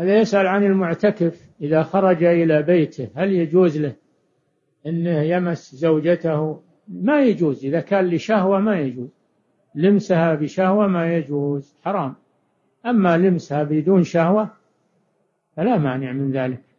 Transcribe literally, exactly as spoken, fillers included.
هذا يسأل عن المعتكف إذا خرج إلى بيته هل يجوز له أنه يمس زوجته؟ ما يجوز، إذا كان لشهوة ما يجوز، لمسها بشهوة ما يجوز، حرام. أما لمسها بدون شهوة فلا مانع من ذلك.